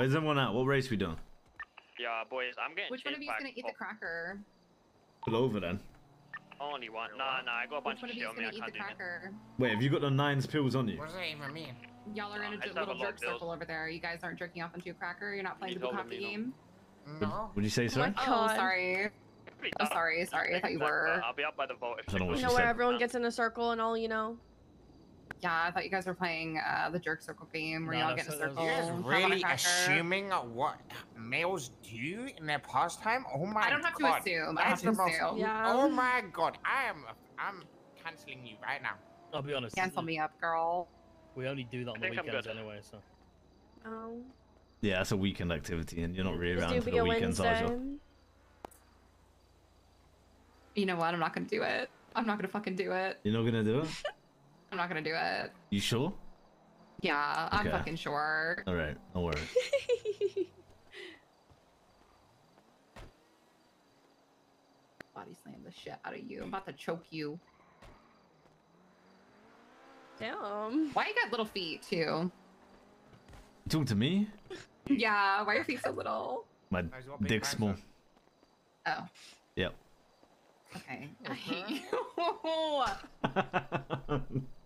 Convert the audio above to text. Wait, is everyone out? What race we doing? Yeah, boys, I'm getting. Which one of you is gonna eat the cracker? Pullover then. Only one. Nah, I got a bunch of shit on me. I can't do it. Wait, have you got the 9's pills on you? What does that even mean? Y'all are in a little jerk circle over there. You guys aren't jerking off into a cracker. You're not playing the Bukkake game. No. Would you say so? Oh, sorry. I'm sorry, sorry. I thought you were. I'll be out by the boat. You know where everyone gets in a circle and all, you know. Yeah, I thought you guys were playing the jerk circle game where y'all get in a circle. You guys really assuming what males do in their pastime? Oh my god. I don't have to assume. I have to assume. Yeah. Oh my god. I'm canceling you right now. I'll be honest. Cancel me up, girl. We only do that on the weekends anyway, so. Oh. Yeah, that's a weekend activity, and you're not really around for the weekends, are you? You know what? I'm not gonna do it. I'm not gonna fucking do it. You're not gonna do it? I'm not gonna do it. You sure? Yeah, okay. I'm fucking sure. Alright, no worries. Body slam the shit out of you. I'm about to choke you. Damn. Why you got little feet, too? You talking to me? Yeah, why are your feet so little? My dick's small. Oh. Yep. Okay. I hate you.